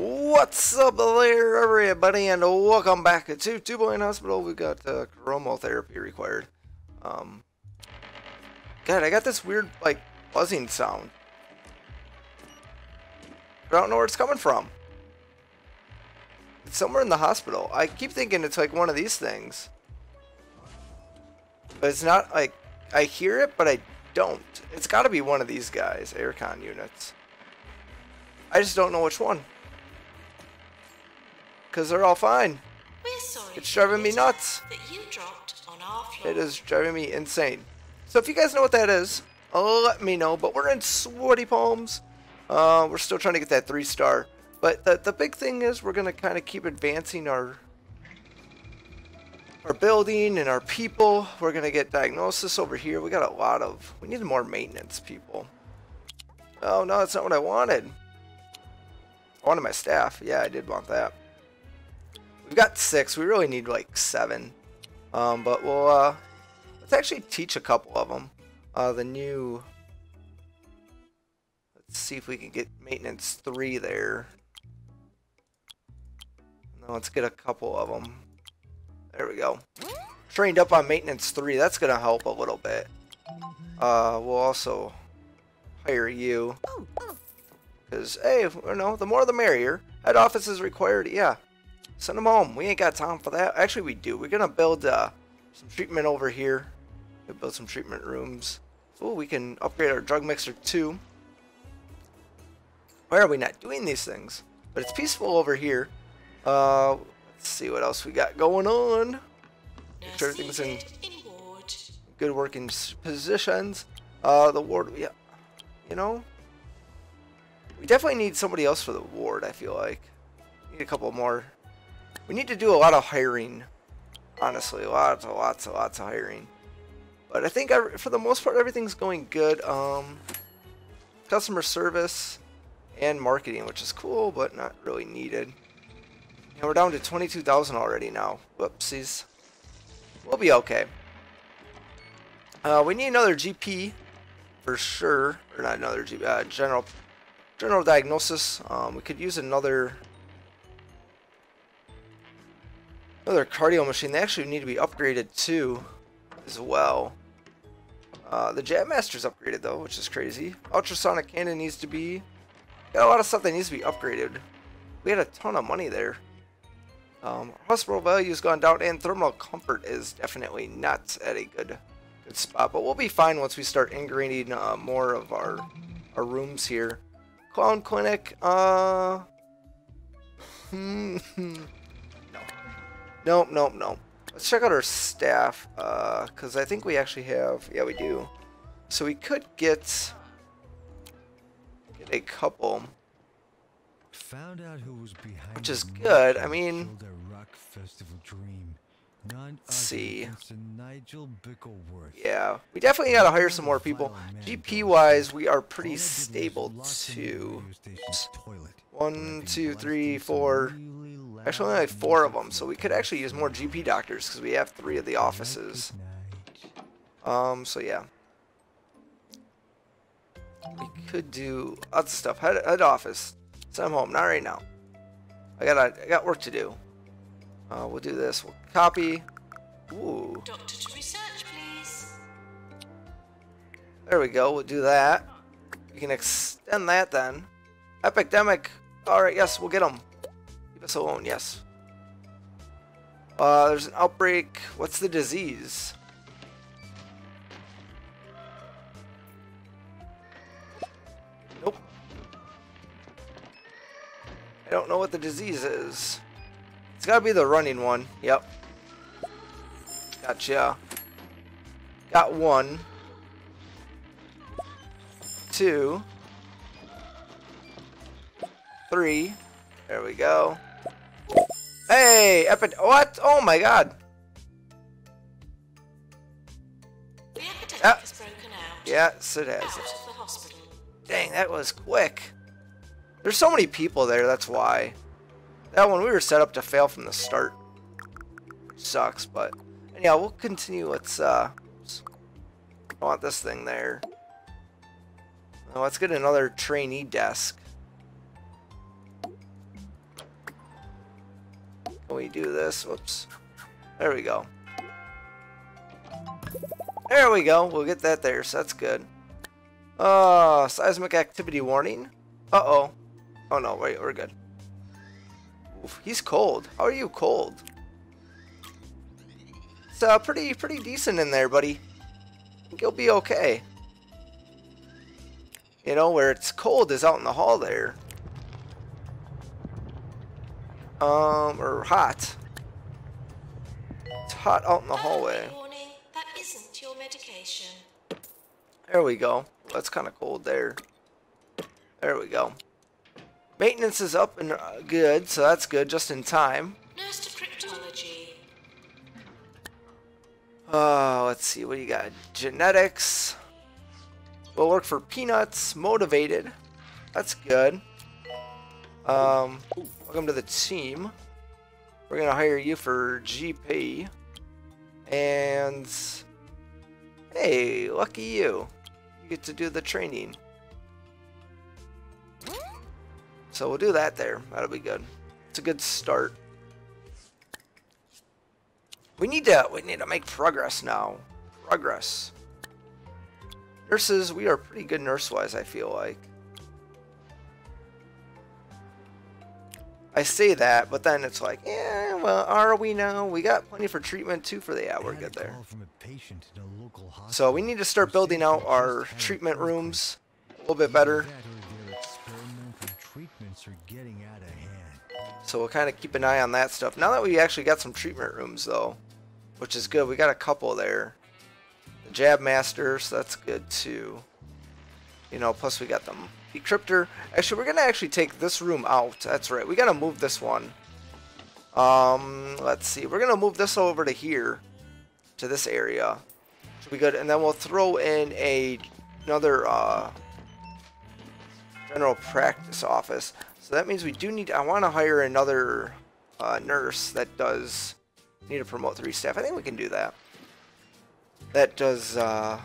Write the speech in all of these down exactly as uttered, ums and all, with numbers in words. What's up there, everybody, and welcome back to Two Point Hospital. We've got uh, chromotherapy required. Um, God, I got this weird, like, buzzing sound. But I don't know where it's coming from. It's somewhere in the hospital. I keep thinking it's, like, one of these things. But it's not, like, I hear it, but I don't. It's got to be one of these guys, aircon units. I just don't know which one. Because they're all fine. We're sorry it's driving me nuts. That you dropped on our floor. It is driving me insane. So if you guys know what that is, let me know. But we're in Sweaty Palms. Uh, we're still trying to get that three star. But the, the big thing is we're going to kind of keep advancing our, our building and our people. We're going to get diagnosis over here. We got a lot of... We need more maintenance people. Oh, no, that's not what I wanted. I wanted my staff. Yeah, I did want that. We've got six. We really need like seven, um, but we'll uh, let's actually teach a couple of them. Uh, the new. Let's see if we can get maintenance three there. No, let's get a couple of them. There we go. Trained up on maintenance three. That's gonna help a little bit. Uh, we'll also hire you because hey, you know, the more the merrier. Head office is required. Yeah. Send them home. We ain't got time for that. Actually, we do. We're going to build uh, some treatment over here. We'll build some treatment rooms. Oh, we can upgrade our drug mixer too. Why are we not doing these things? But it's peaceful over here. Uh, let's see what else we got going on. Make sure everything's in good working positions. Uh, the ward, yeah. You know, we definitely need somebody else for the ward, I feel like. Need a couple more. We need to do a lot of hiring, honestly, lots and lots and lots of hiring. But I think I, for the most part, everything's going good. Um, customer service and marketing, which is cool, but not really needed. And we're down to twenty-two thousand already now. Whoopsies. We'll be okay. Uh, we need another G P for sure, or not another G P, uh, general general diagnosis. Um, we could use another. Another cardio machine. They actually need to be upgraded too, as well. Uh, the Jab Master's upgraded though, which is crazy. Ultrasonic cannon needs to be. Got a lot of stuff that needs to be upgraded. We had a ton of money there. Um, hospital value's gone down, and thermal comfort is definitely not at a good, good spot. But we'll be fine once we start ingraining uh, more of our our rooms here. Clown clinic. Uh. Nope, nope, nope. Let's check out our staff, uh, because I think we actually have... Yeah, we do. So we could get... Get a couple. Found out who was behind, which is good. I mean... Let's see. Yeah, we definitely gotta hire some more people. G P-wise, we are pretty stable, too. One, two, three, four... Actually, only like four of them, so we could actually use more G P doctors because we have three of the offices. Um, so yeah, we could do other stuff. Head, head office. So I'm home. Not right now. I got I got work to do. Uh, we'll do this. We'll copy. Ooh. Doctor to research, please. There we go. We'll do that. We can extend that then. Epidemic. All right. Yes, we'll get them. Us alone, yes. Uh, there's an outbreak. What's the disease? Nope. I don't know what the disease is. It's gotta be the running one. Yep. Gotcha. Got one. Two. Three. There we go. Hey, epi- what? Oh my God! The epidemic ah. is broken out. Yes, it has. Out of the hospital. Dang, that was quick. There's so many people there. That's why. That one we were set up to fail from the start. Sucks, but yeah, we'll continue. Let's uh, I want this thing there. Oh, let's get another trainee desk. Can we do this? Whoops. There we go. There we go. We'll get that there, so that's good. Oh, seismic activity warning. Uh-oh. Oh, no, wait, we're good. Oof, he's cold. How are you cold? It's uh, pretty, pretty decent in there, buddy. I think you'll be okay. You know, where it's cold is out in the hall there. Um, or hot. It's hot out in the hallway. That isn't your medication. There we go. That's kind of cold there. There we go. Maintenance is up and uh, good, so that's good, just in time. Nurse to cryptology. Oh, let's see, what do you got? Genetics. We'll work for peanuts. Motivated. That's good. Um, welcome to the team. We're gonna hire you for G P. And hey, lucky you. You get to do the training. So we'll do that there. That'll be good. It's a good start. We need to we need to make progress now. Progress. Nurses, we are pretty good nurse-wise, I feel like. I say that, but then it's like, yeah, well, are we now? We got plenty for treatment, too, for the yeah, we're good there. So we need to start building out our treatment rooms a little bit better. So we'll kind of keep an eye on that stuff. Now that we actually got some treatment rooms, though, which is good. We got a couple there. The Jab Master, so that's good, too. You know, plus we got them. Decryptor. Actually, we're going to actually take this room out. That's right. We got to move this one. Um, let's see. We're going to move this over to here. To this area. Should be good. And then we'll throw in a another uh, general practice office. So that means we do need... I want to hire another uh, nurse that does... Need to promote three staff. I think we can do that. That does uh,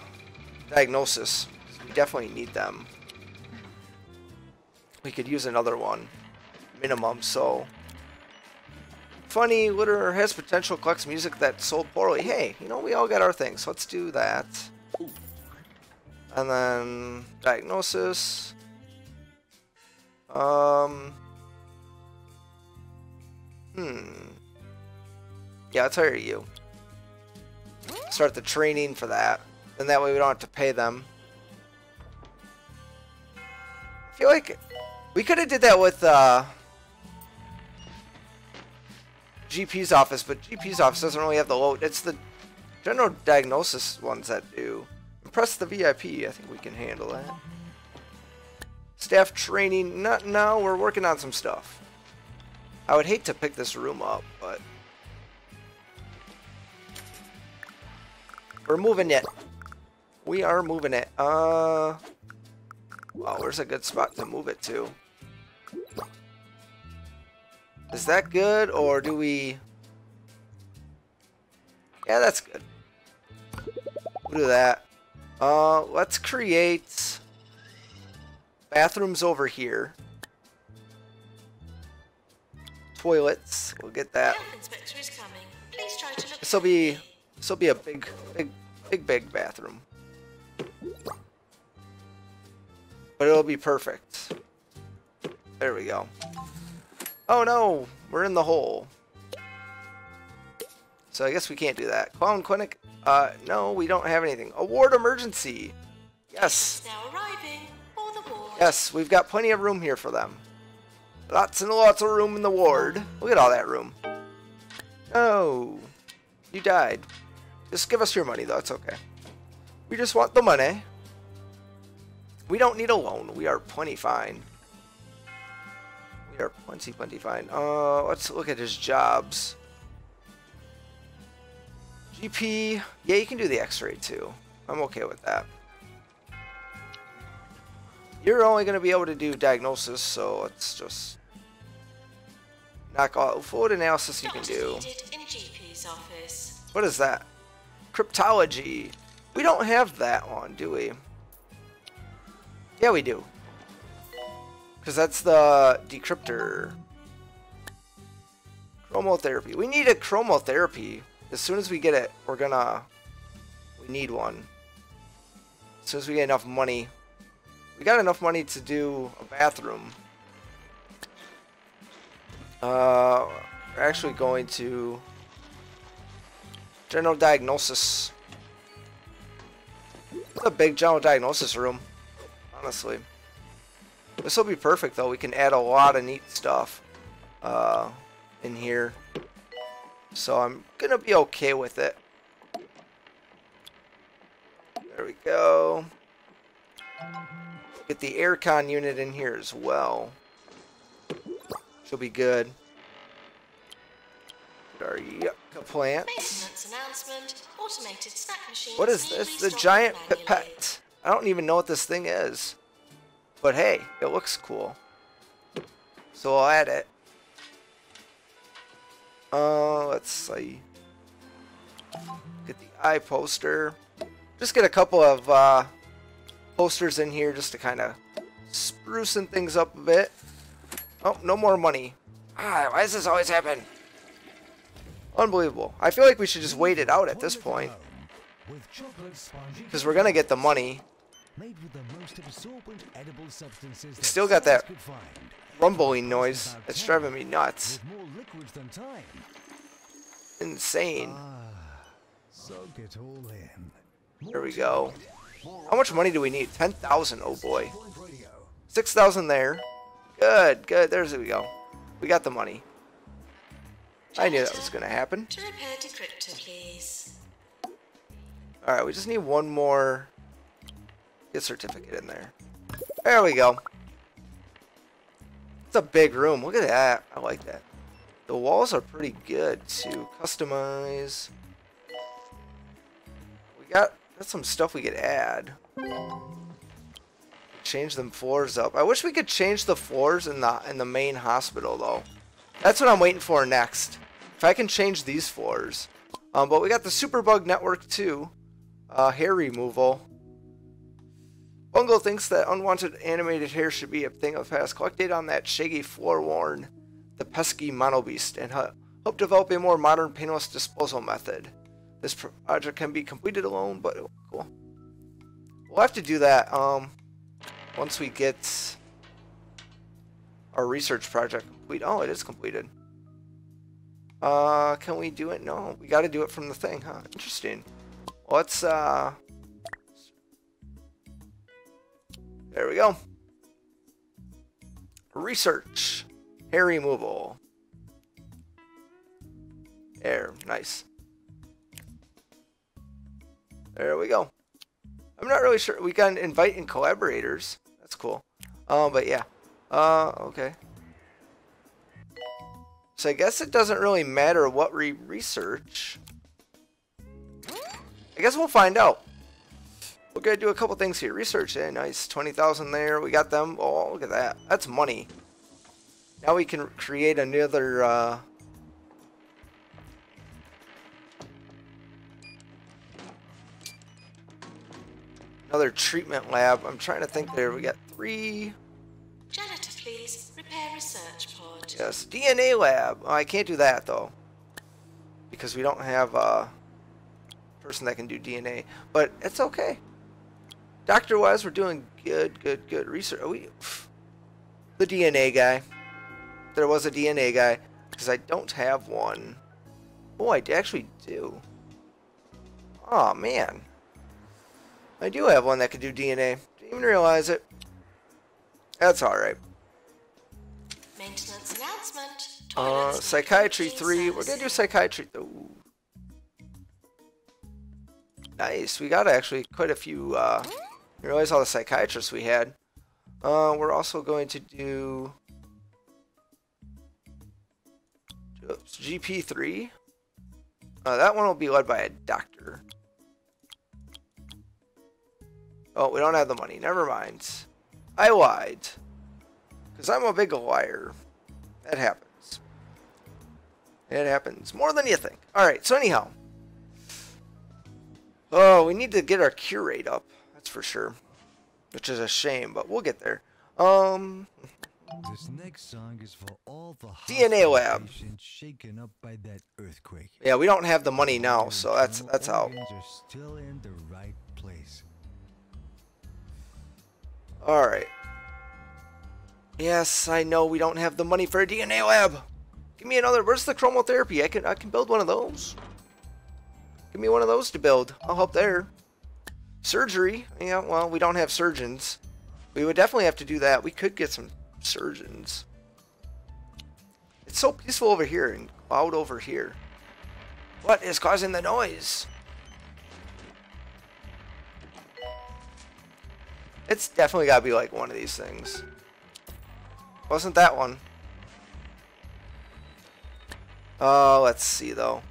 diagnosis. So we definitely need them. We could use another one minimum. So funny literature has potential, collects music that sold poorly. Hey, you know, we all got our things, so let's do that. And then diagnosis, um hmm yeah, let's hire you, start the training for that, and that way we don't have to pay them. I feel like we could have did that with uh, G P's office, but G P's office doesn't really have the load. It's the general diagnosis ones that do. Impress the V I P. I think we can handle that. Staff training. Not now. We're working on some stuff. I would hate to pick this room up, but we're moving it. We are moving it. Uh, well, where's a good spot to move it to? Is that good, or do we... Yeah, that's good. We'll do that. Uh, let's create bathrooms over here. Toilets. We'll get that. This'll be this'll be a big, big, big, big bathroom. But it'll be perfect. There we go. Oh no, we're in the hole. So I guess we can't do that. Clown clinic? Uh, no, we don't have anything. Award emergency. Yes. Now arriving for the ward. Yes, we've got plenty of room here for them. Lots and lots of room in the ward. Look at all that room. Oh, you died. Just give us your money, though. It's okay. We just want the money. We don't need a loan. We are plenty fine. Are plenty, plenty fine. Uh, let's look at his jobs. G P. Yeah, you can do the x-ray too. I'm okay with that. You're only going to be able to do diagnosis, so let's just knock all fluid analysis you can do. In G P's office. What is that? Cryptology. We don't have that one, do we? Yeah, we do. Because that's the decryptor. Chromotherapy. We need a chromotherapy. As soon as we get it, we're gonna... We need one. As soon as we get enough money. We got enough money to do a bathroom. Uh, we're actually going to... General diagnosis. It's a big general diagnosis room, honestly. This will be perfect, though. We can add a lot of neat stuff uh, in here. So I'm going to be okay with it. There we go. Get the aircon unit in here as well. She'll be good. Get our yucca plants. What is this? The giant pipette. I don't even know what this thing is. But hey, it looks cool. So I'll add it. Uh, let's see. Get the eye poster. Just get a couple of uh, posters in here just to kind of sprucing things up a bit. Oh, no more money. Ah, why does this always happen? Unbelievable. I feel like we should just wait it out at this point. Because we're going to get the money. Made with the most absorbent edible substances. Still got that rumbling noise that's driving me nuts. More liquids than time. Insane. Ah, soak it all in. There we go. How much money do we need? ten thousand. Oh boy. six thousand there. Good, good. There we go. We got the money. I knew that was going to happen. To repair decryptor, please. Alright, we just need one more. Get certificate in there. There we go. It's a big room. Look at that. I like that. The walls are pretty good to customize. We got that's some stuff we could add. Change them floors up. I wish we could change the floors in the in the main hospital though. That's what I'm waiting for next. If I can change these floors. Um, but we got the Superbug Network too. Uh, hair removal. Bungle thinks that unwanted animated hair should be a thing of the past. Collect data on that shaggy floor-worn, the pesky mono beast, and help develop a more modern painless disposal method. This project can be completed alone, but cool. We'll have to do that um, once we get our research project complete. Oh, it is completed. Uh, can we do it? No, we got to do it from the thing, huh? Interesting. Well, let's... Uh, There we go. Research. Hair removal. Hair. Nice. There we go. I'm not really sure. We can invite in collaborators. That's cool. Um, but yeah. Uh, okay. So I guess it doesn't really matter what we research. I guess we'll find out. We're going to do a couple things here. Research, eh? Nice. twenty thousand there. We got them. Oh, look at that. That's money. Now we can create another... Uh... Another treatment lab. I'm trying to think there. We got three... Janitor, please. Repair research pod. Yes. D N A lab. Oh, I can't do that, though. Because we don't have a person that can do D N A. But it's okay. Doctor wise, we're doing good, good, good research. Are we, the D N A guy. There was a D N A guy because I don't have one. Oh, I actually do. Oh man, I do have one that could do D N A. Didn't even realize it. That's all right. Maintenance announcement. Uh, psychiatry three. We're gonna do psychiatry. Ooh. Nice. We got actually quite a few. Uh, You realize all the psychiatrists we had. Uh, we're also going to do oops, G P three. Uh, that one will be led by a doctor. Oh, we don't have the money. Never mind. I lied. Because I'm a big liar. That happens. It happens more than you think. Alright, so anyhow. Oh, we need to get our cure rate up. For sure, which is a shame, but we'll get there. Um, This next song is for all the D N A lab shaken up by that earthquake. Yeah, we don't have the money now, so that's that's how. Are still in the right place. All right. Yes, I know we don't have the money for a D N A lab. Give me another. Where's the chromotherapy? I can I can build one of those. Give me one of those to build. I'll help there. Surgery? Yeah, well, we don't have surgeons. We would definitely have to do that. We could get some surgeons. It's so peaceful over here and loud over here. What is causing the noise? It's definitely gotta be like one of these things. Wasn't that one? Oh, uh, let's see though.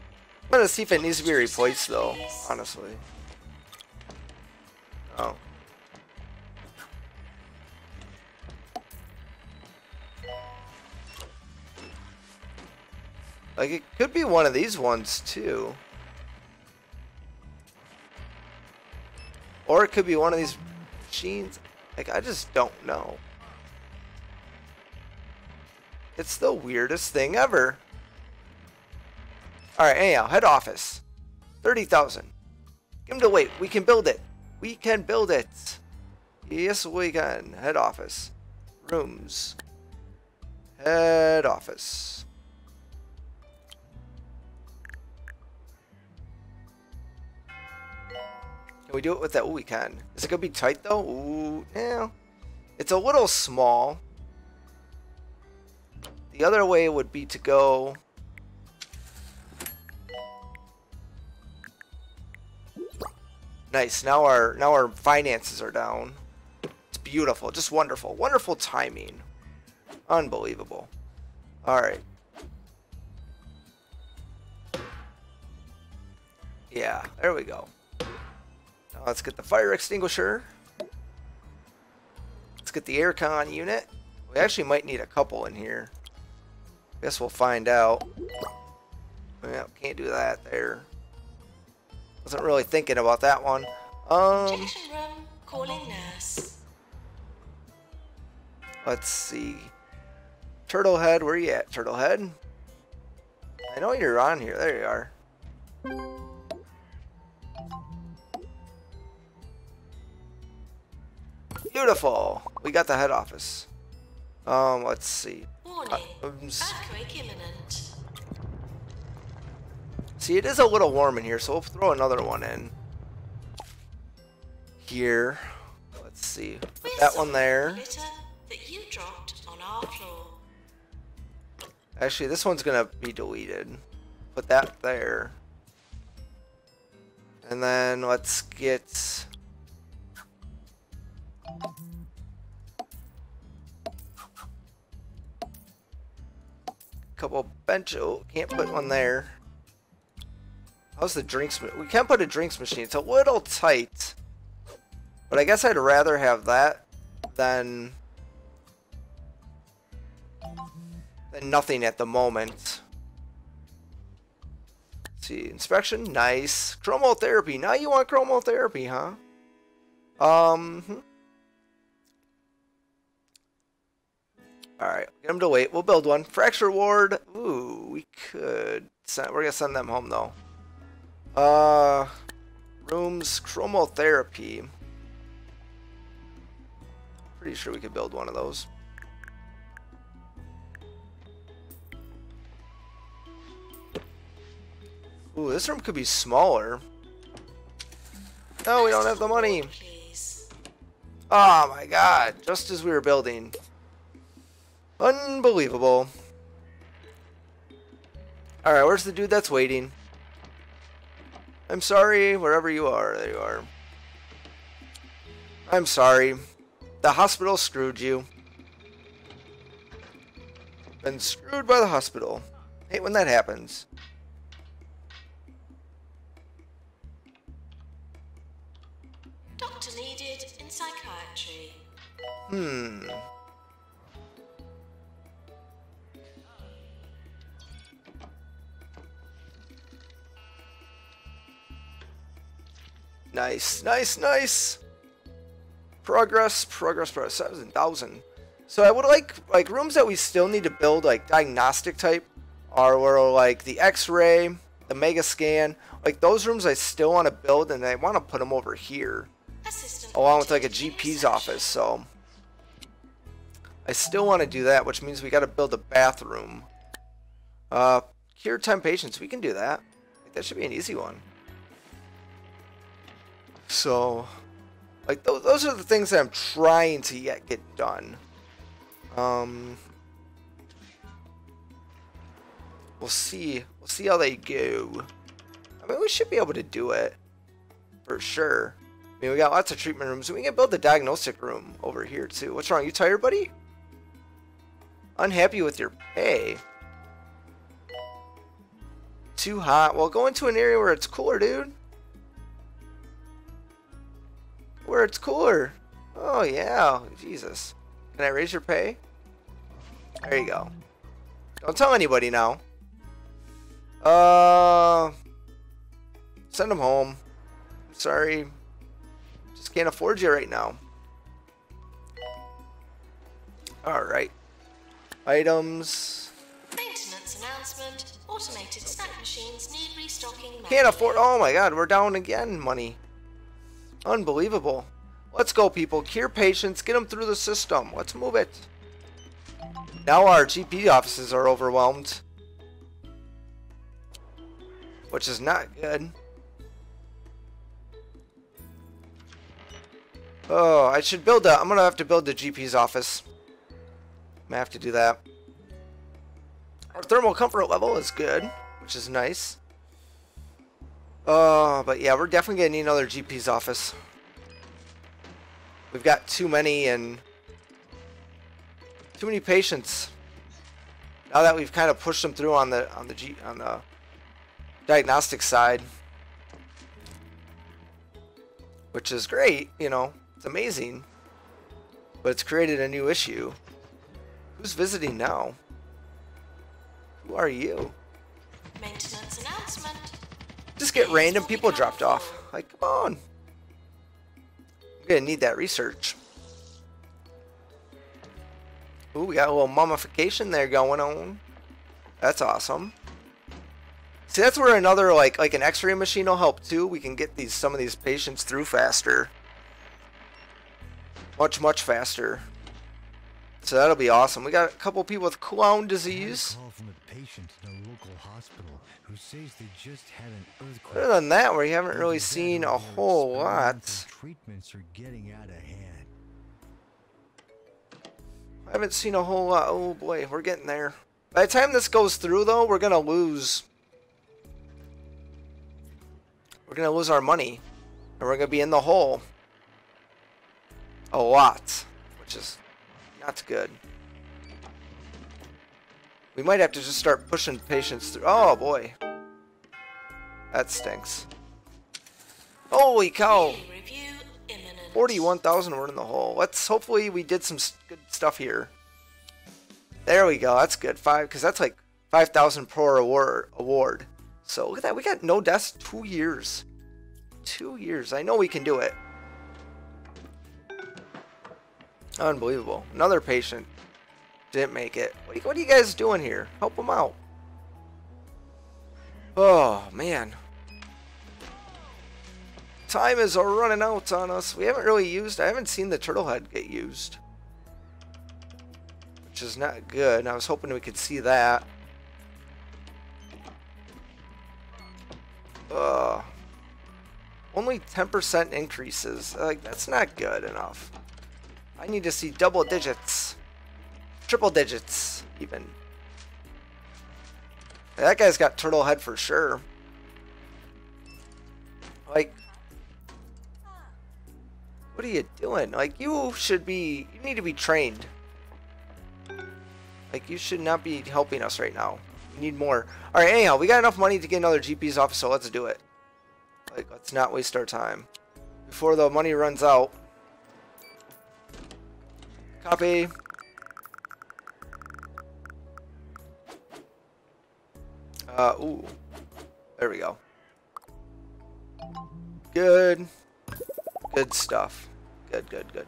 I'm gonna see if it needs to be replaced though, honestly. Oh. Like, it could be one of these ones, too. Or it could be one of these machines. Like, I just don't know. It's the weirdest thing ever. Alright, anyhow, head office. thirty thousand. Give him to wait. We can build it. We can build it. Yes, we can. Head office. Rooms. Head office. Can we do it with that? Ooh, we can. Is it going to be tight, though? Ooh, yeah. It's a little small. The other way would be to go... Nice. Now our now our finances are down. It's beautiful. Just wonderful. Wonderful timing. Unbelievable. All right. Yeah. There we go. Now let's get the fire extinguisher. Let's get the aircon unit. We actually might need a couple in here. Guess we'll find out. Well, can't do that there. Wasn't really thinking about that one. Um, room, calling nurse. Let's see. Turtlehead, where you at, Turtlehead? I know you're on here. There you are. Beautiful. We got the head office. Um, let's see. Warning. Uh, Earthquake imminent. See, it is a little warm in here, so we'll throw another one in. Here. Let's see. Put that one there. That you dropped on our floor. Actually, this one's going to be deleted. Put that there. And then let's get... a couple bench... Oh, can't put one there. How's the drinks? We can't put a drinks machine. It's a little tight. But I guess I'd rather have that than, than nothing at the moment. Let's see, inspection, nice. Chromotherapy. Now you want chromotherapy, huh? Um. Hmm. All right, get them to wait. We'll build one. Fracture ward. Ooh, we could. Send, we're gonna send them home though. Uh, rooms, chromotherapy. Pretty sure we could build one of those. Ooh, this room could be smaller. No, we don't have the money. Oh my god, just as we were building. Unbelievable. Alright, where's the dude that's waiting? I'm sorry, wherever you are, there you are. I'm sorry. The hospital screwed you. Been screwed by the hospital. Hate when that happens. Doctor needed in psychiatry. Hmm. Nice, nice, nice. Progress, progress, progress. seven thousand. So I would like, like rooms that we still need to build, like diagnostic type, are where like the x-ray, the mega scan, like those rooms I still want to build, and I want to put them over here, Assistant along with like a G P's office. So I still want to do that, which means we got to build a bathroom. Uh, cure ten patients, we can do that. That should be an easy one. So, like those, those are the things that I'm trying to yet get done. Um, we'll see. We'll see how they go. I mean, we should be able to do it for sure. I mean, we got lots of treatment rooms. We can build the diagnostic room over here too. What's wrong? You tired, buddy? Unhappy with your pay? Too hot? Well, go into an area where it's cooler, dude. Where it's cooler. Oh yeah, Jesus. Can I raise your pay? There you go. Don't tell anybody now. Uh, send them home. Sorry, just can't afford you right now. All right. Items. Maintenance announcement. Automated snack machines need restocking. Can't afford. Oh my God, we're down again. Money. Unbelievable. Let's go, people. Cure patients. Get them through the system. Let's move it. Now our G P offices are overwhelmed, which is not good. Oh, I should build that. I'm gonna have to build the G P's office. I'm gonna have to do that. Our thermal comfort level is good, which is nice. Uh, but yeah, we're definitely gonna need another G P's office. We've got too many and too many patients. Now that we've kind of pushed them through on the on the G, on the diagnostic side, which is great, you know, it's amazing. But it's created a new issue. Who's visiting now? Who are you? Maintenance announcement. Just get random people dropped off. Like, come on. We're gonna need that research. Ooh, we got a little mummification there going on. That's awesome. See, that's where another like like an X-ray machine will help too. We can get these some of these patients through faster. Much, much faster. So that'll be awesome. We got a couple people with clown disease. Other than that, we haven't really seen a whole lot. Treatments are getting out of hand. I haven't seen a whole lot. Oh boy, we're getting there. By the time this goes through, though, we're gonna lose. We're gonna lose our money, and we're gonna be in the hole. A lot, which is. That's good. We might have to just start pushing patients through. Oh boy, that stinks. Holy cow! Forty-one thousand. We're in the hole. Let's hopefully we did some good stuff here. There we go. That's good. Five, because that's like five thousand per award. Award. So look at that. We got no deaths. Two years. Two years. I know we can do it. Unbelievable. Another patient didn't make it. What are, you, what are you guys doing here? Help them out. Oh, man. Time is running out on us. We haven't really used... I haven't seen the Turtlehead get used. Which is not good. I was hoping we could see that. Ugh. Only ten percent increases. Like, that's not good enough. I need to see double digits, triple digits, even. That guy's got turtle head for sure. Like, what are you doing? Like, you should be, you need to be trained. Like, you should not be helping us right now. We need more. All right, anyhow, we got enough money to get another G P's office, so let's do it. Like, let's not waste our time before the money runs out. Copy. Uh, ooh. There we go. Good. Good stuff. Good, good, good.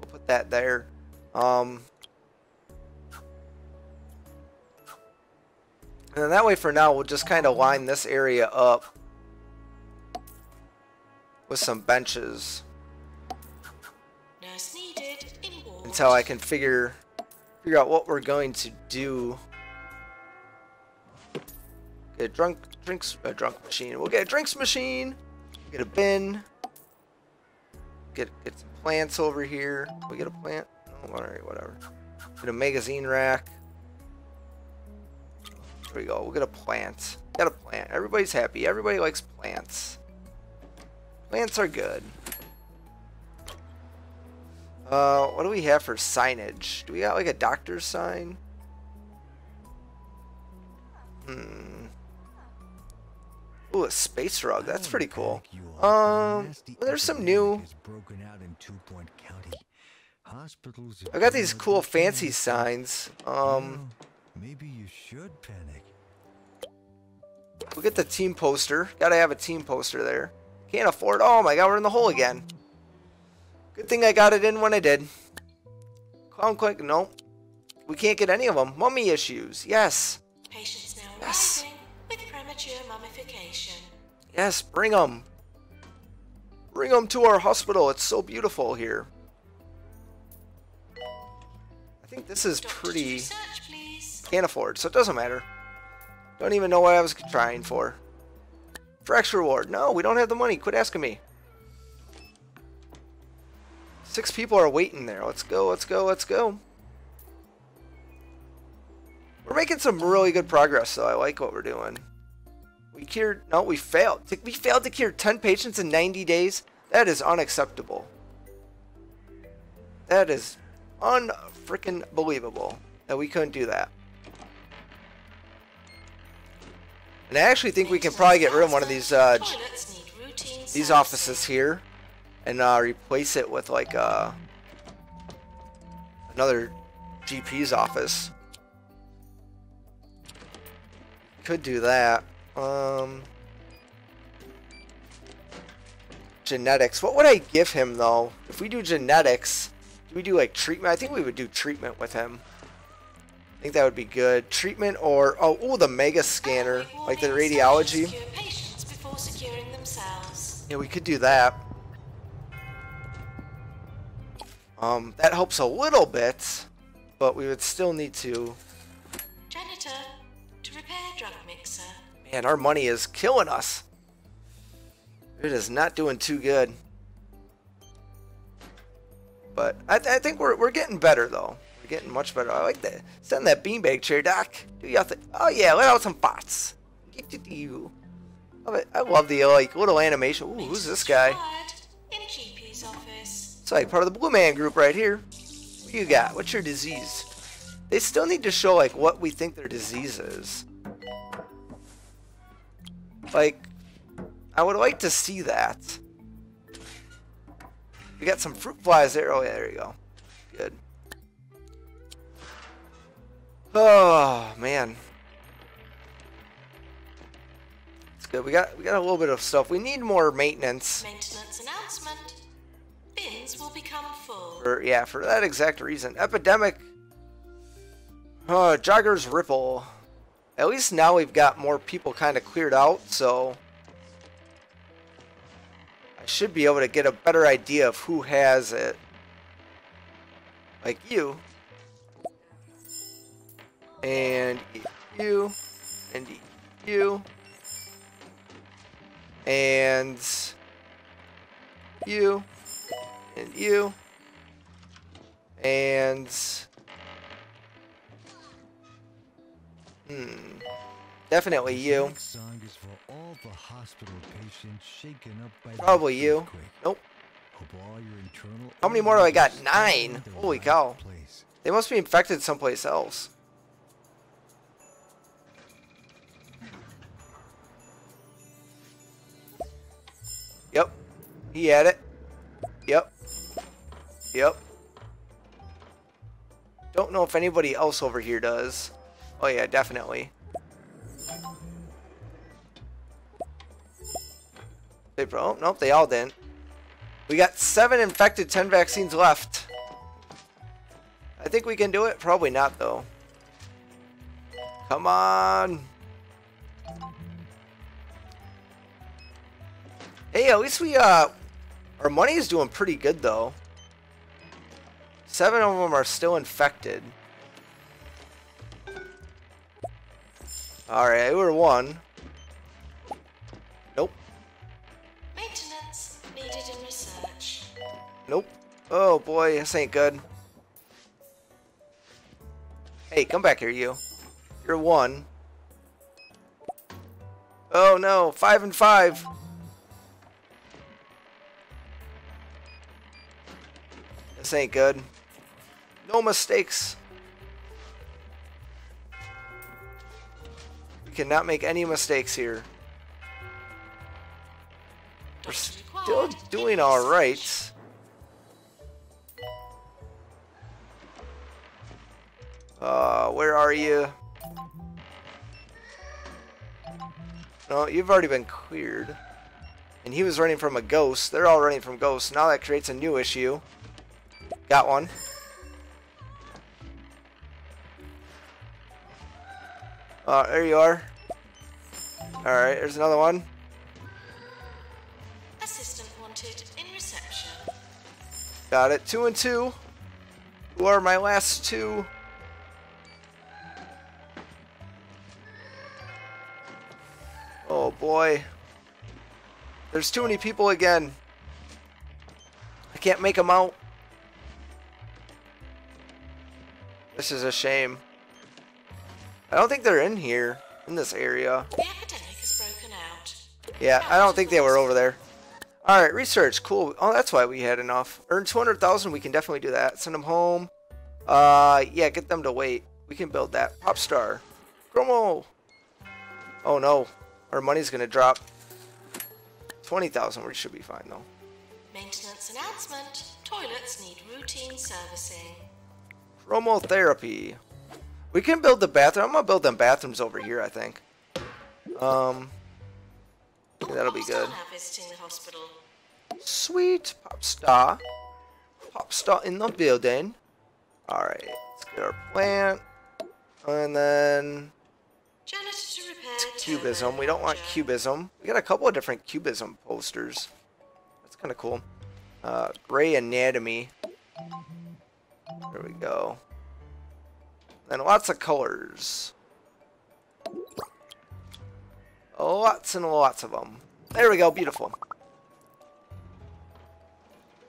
We'll put that there. Um, and then that way for now, we'll just kind of line this area up with some benches until I can figure figure out what we're going to do. Get a drunk drinks a drunk machine. We'll get a drinks machine. Get a bin. Get get some plants over here. We get a plant. Oh, all right, whatever. Get a magazine rack. There we go. We'll get a plant. Got a plant. Everybody's happy. Everybody likes plants. Plants are good. Uh, what do we have for signage? Do we got like a doctor's sign? Hmm. Ooh, a space rug. That's pretty cool. Um, there's some new. I got these cool fancy signs. Um, maybe you should panic. We'll get the team poster. Gotta have a team poster there. Can't afford. Oh my god, we're in the hole again. Good thing I got it in when I did. Clown clinic. No, we can't get any of them. Mummy issues. Yes. Patients now yes. Rising with premature mummification. Yes, bring them. Bring them to our hospital. It's so beautiful here. I think this is pretty. Can't afford, so it doesn't matter. Don't even know what I was trying for. Frax reward. No, we don't have the money. Quit asking me. Six people are waiting there. Let's go, let's go, let's go. We're making some really good progress, though. I like what we're doing. We cured... No, we failed. We failed to cure ten patients in ninety days? That is unacceptable. That is un-freaking believable that we couldn't do that. And I actually think we can probably get rid of one of these uh, these offices here and uh, replace it with like uh, another G P's office. Could do that. Um, genetics. What would I give him though? If we do genetics, do we do like treatment? I think we would do treatment with him. I think that would be good. Treatment or oh, ooh, the mega scanner, like the radiology. Yeah, we could do that. Um, that helps a little bit, but we would still need to. Janitor to repair drug mixer. Man, our money is killing us. It is not doing too good. But I, th I think we're we're getting better though. Getting much better. I like that. Send that beanbag chair, Doc. Do you think? Oh yeah, let out some bots. Get to you. I love the like little animation. Ooh, who's this guy? It's like part of the Blue Man Group right here. What do you got? What's your disease? They still need to show like what we think their disease is. Like, I would like to see that. We got some fruit flies there. Oh yeah, there you go. Good. Oh man, it's good. We got we got a little bit of stuff. We need more maintenance. Maintenance announcement: bins will become full. For, yeah, for that exact reason. Epidemic. Uh, joggers ripple. At least now we've got more people kind of cleared out, so I should be able to get a better idea of who has it. Like you. And you, and you, and you, and you, and hmm, definitely you. Probably you. Nope. How many more do I got? Nine. Holy cow! They must be infected someplace else. Yep, he had it. Yep. Yep. Don't know if anybody else over here does. Oh yeah, definitely. They bro, nope, they all didn't. We got seven infected, ten vaccines left. I think we can do it. Probably not, though. Come on. Hey, at least we, uh, our money is doing pretty good, though. Seven of them are still infected. Alright, we're one. Nope. Maintenance needed in research. Nope. Oh boy, this ain't good. Hey, come back here, you. You're one. Oh no, five and five. This ain't good. No mistakes. We cannot make any mistakes here. We're still doing all right. Uh, where are you? No, you've already been cleared. And he was running from a ghost. They're all running from ghosts. Now that creates a new issue. Got one. Uh, there you are. Alright, there's another one. Assistant wanted in reception. Got it. Two and two. Who are my last two? Oh boy. There's too many people again. I can't make them out. This is a shame. I don't think they're in here, in this area. The epidemic is broken out. Yeah, I don't think they were over there. Alright, research, cool. Oh, that's why we had enough. Earn two hundred thousand, we can definitely do that. Send them home. Uh, yeah, get them to wait. We can build that. Popstar. Chromo. Oh no. Our money's gonna drop. twenty thousand, we should be fine though. Maintenance announcement. Toilets need routine servicing. Chromotherapy. We can build the bathroom. I'm gonna build them bathrooms over here, I think. Um, yeah, that'll be good. Sweet. Popstar. Popstar in the building. Alright, let's get our plant. And then... it's cubism. We don't want cubism. We got a couple of different cubism posters. That's kind of cool. Uh, gray anatomy. There we go. And lots of colors. Lots and lots of them. There we go. Beautiful.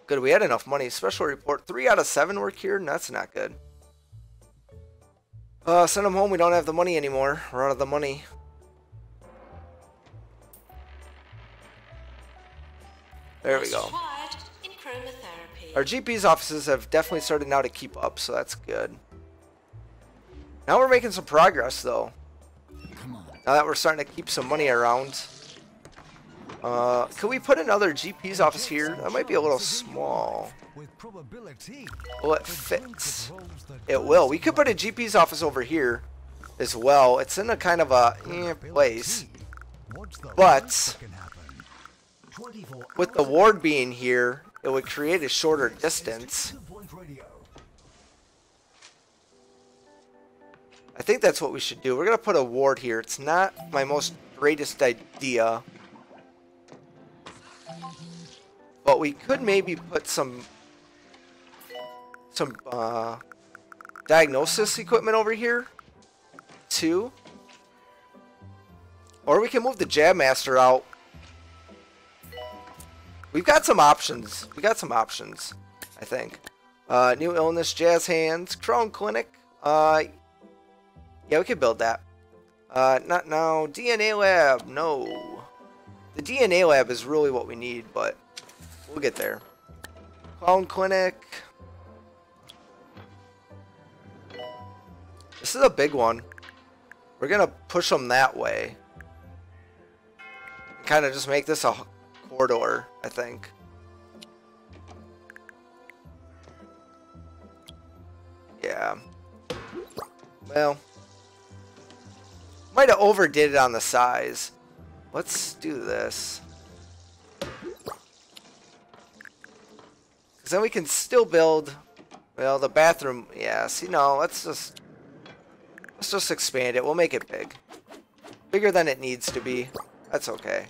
Good. We had enough money. Special report. Three out of seven were cured. That's not good. Uh, send them home. We don't have the money anymore. We're out of the money. There we go. Our G P's offices have definitely started now to keep up, so that's good. Now we're making some progress, though. Now that we're starting to keep some money around. Uh, can we put another G P's office here? That might be a little small. Will it fits? It will. We could put a G P's office over here as well. It's in a kind of a eh, place. But... with the ward being here, it would create a shorter distance. I think that's what we should do. We're going to put a ward here. It's not my most greatest idea. But we could maybe put some some uh, diagnosis equipment over here, too. Or we can move the Jab Master out. We've got some options. We got some options, I think. Uh, new illness, Jazz Hands, Clone Clinic. Uh, yeah, we could build that. Uh, not now. D N A lab, no. The D N A lab is really what we need, but we'll get there. Clone Clinic. This is a big one. We're gonna push them that way. Kind of just make this a corridor, I think. Yeah. Well, might have overdid it on the size. Let's do this. Because then we can still build Well, the bathroom, yes, you know, let's just, let's just expand it. We'll make it big. Bigger than it needs to be. That's okay.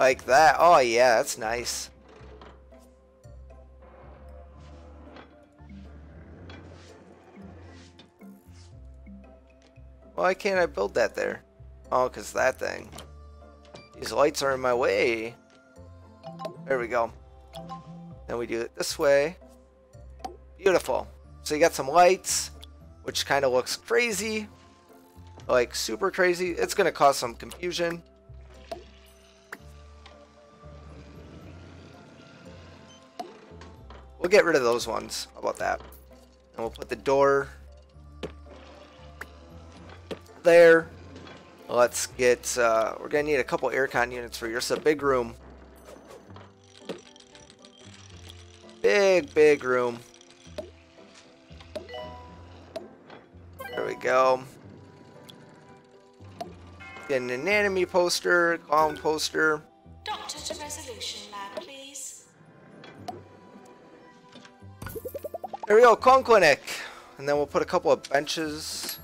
Like that. Oh, yeah, that's nice. Why can't I build that there? Oh, because that thing. These lights are in my way. There we go. Then we do it this way. Beautiful. So you got some lights, which kind of looks crazy. Like, super crazy. It's going to cause some confusion. We'll get rid of those ones. How about that? And we'll put the door there. Let's get, uh, we're going to need a couple aircon units for yours. It's a big room. Big, big room. There we go. Get an anatomy poster, column poster. Doctor to resolution lab, please. There we go, clone clinic. And then we'll put a couple of benches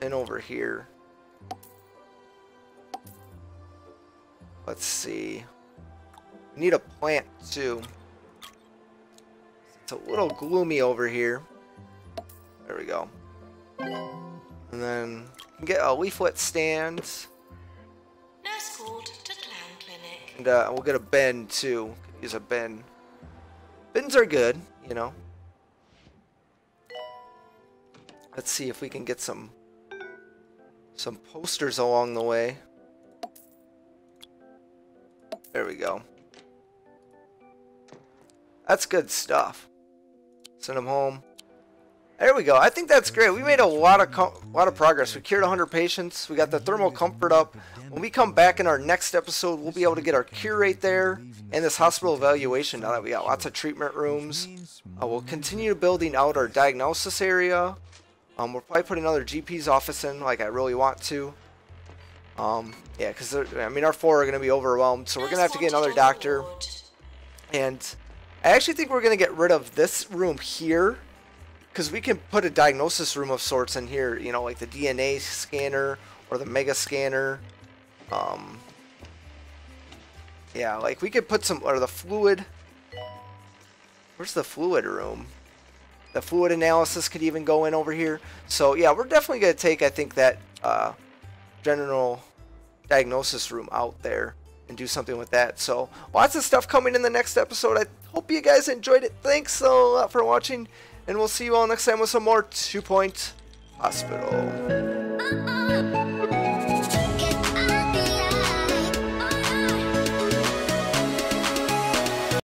in over here. Let's see. Need a plant too. It's a little gloomy over here. There we go. And then get a leaflet stand. Nurse called to clown clinic. And uh, we'll get a bin too. Use a bin. Bins are good, you know. Let's see if we can get some some posters along the way. There we go. That's good stuff. Send them home. There we go. I think that's great. We made a lot of com lot of progress. We cured one hundred patients. We got the thermal comfort up. When we come back in our next episode, we'll be able to get our cure rate there and this hospital evaluation now that we got lots of treatment rooms. Uh, we'll continue building out our diagnosis area. Um, we'll probably put another G P's office in like I really want to. Um, yeah, because, I mean, our four are going to be overwhelmed, so we're going to have to get another doctor. And I actually think we're going to get rid of this room here, because we can put a diagnosis room of sorts in here, you know, like the D N A scanner or the mega scanner. Um, yeah, like we could put some, or the fluid. Where's the fluid room? The fluid analysis could even go in over here. So, yeah, we're definitely going to take, I think, that, uh, general diagnosis room out there and do something with that. So lots of stuff coming in the next episode. I hope you guys enjoyed it. Thanks a lot for watching, and we'll see you all next time with some more Two Point Hospital.